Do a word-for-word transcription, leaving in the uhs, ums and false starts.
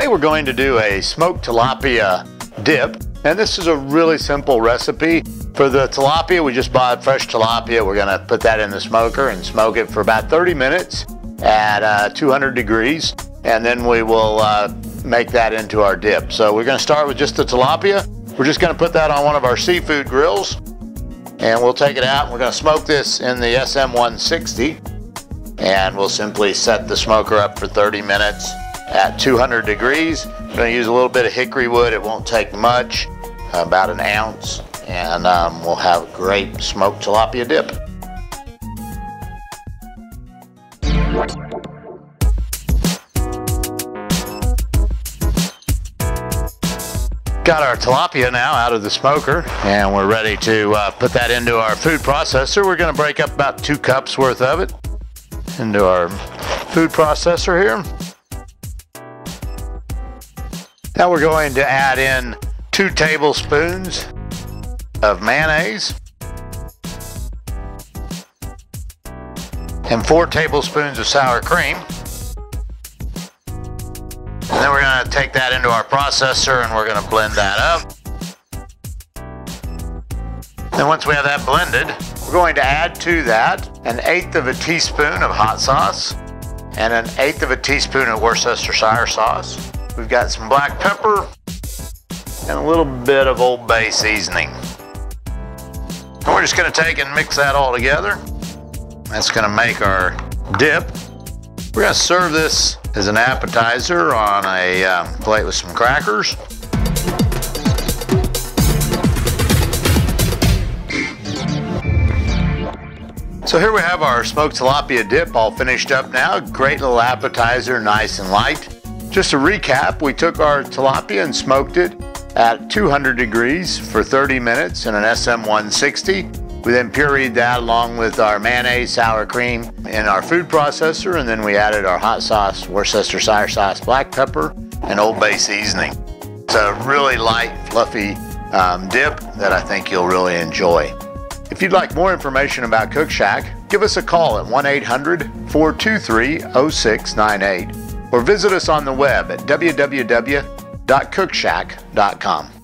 Today we're going to do a smoked tilapia dip, and this is a really simple recipe. For the tilapia, we just bought fresh tilapia. We're gonna put that in the smoker and smoke it for about thirty minutes at uh, two hundred degrees, and then we will uh, make that into our dip. So we're gonna start with just the tilapia. We're just gonna put that on one of our seafood grills, and we'll take it out and we're gonna smoke this in the S M one sixty, and we'll simply set the smoker up for thirty minutes at two hundred degrees. I'm gonna use a little bit of hickory wood. It won't take much, about an ounce, and um, we'll have a great smoked tilapia dip. Got our tilapia now out of the smoker, and we're ready to uh, put that into our food processor. We're gonna break up about two cups worth of it into our food processor here. Now we're going to add in two tablespoons of mayonnaise and four tablespoons of sour cream. And then we're going to take that into our processor and we're going to blend that up. Then once we have that blended, we're going to add to that an eighth of a teaspoon of hot sauce and an eighth of a teaspoon of Worcestershire sauce. We've got some black pepper and a little bit of Old Bay seasoning. And we're just going to take and mix that all together. That's going to make our dip. We're going to serve this as an appetizer on a um, plate with some crackers. So here we have our smoked tilapia dip all finished up now. Great little appetizer, nice and light. Just to recap, we took our tilapia and smoked it at two hundred degrees for thirty minutes in an S M one sixty. We then pureed that along with our mayonnaise, sour cream in our food processor, and then we added our hot sauce, Worcestershire sauce, black pepper, and Old Bay seasoning. It's a really light, fluffy um, dip that I think you'll really enjoy. If you'd like more information about Cookshack, give us a call at one eight hundred, four two three, oh six nine eight. Or visit us on the web at w w w dot cookshack dot com.